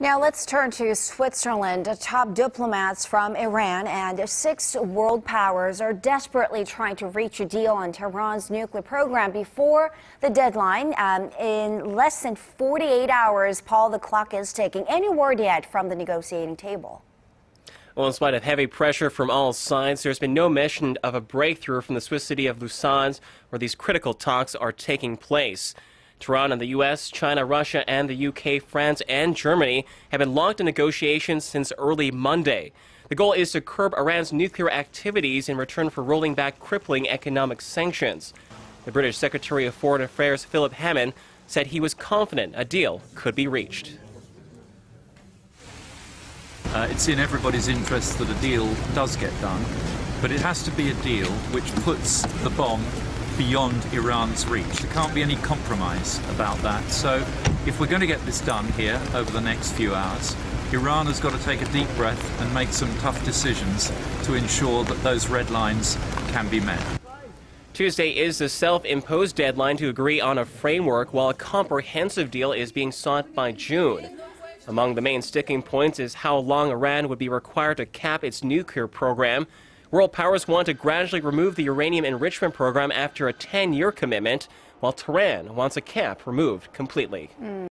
Now let's turn to Switzerland. Top diplomats from Iran and 6 world powers are desperately trying to reach a deal on Tehran's nuclear program before the deadline. In less than 48 hours, Paul, the clock is ticking. Any word yet from the negotiating table? Well, in spite of heavy pressure from all sides, there's been no mention of a breakthrough from the Swiss city of Lausanne, where these critical talks are taking place. Tehran and the U.S., China, Russia, and the U.K., France, and Germany have been locked in negotiations since early Monday. The goal is to curb Iran's nuclear activities in return for rolling back crippling economic sanctions. The British Secretary of Foreign Affairs, Philip Hammond, said he was confident a deal could be reached. It's in everybody's interest that a deal does get done, but it has to be a deal which puts the bomb beyond Iran's reach. There can't be any compromise about that. So if we're going to get this done here over the next few hours, Iran has got to take a deep breath and make some tough decisions to ensure that those red lines can be met. Tuesday is the self-imposed deadline to agree on a framework, while a comprehensive deal is being sought by June. Among the main sticking points is how long Iran would be required to cap its nuclear program. World powers want to gradually remove the uranium enrichment program after a 10-year commitment, while Tehran wants a cap removed completely.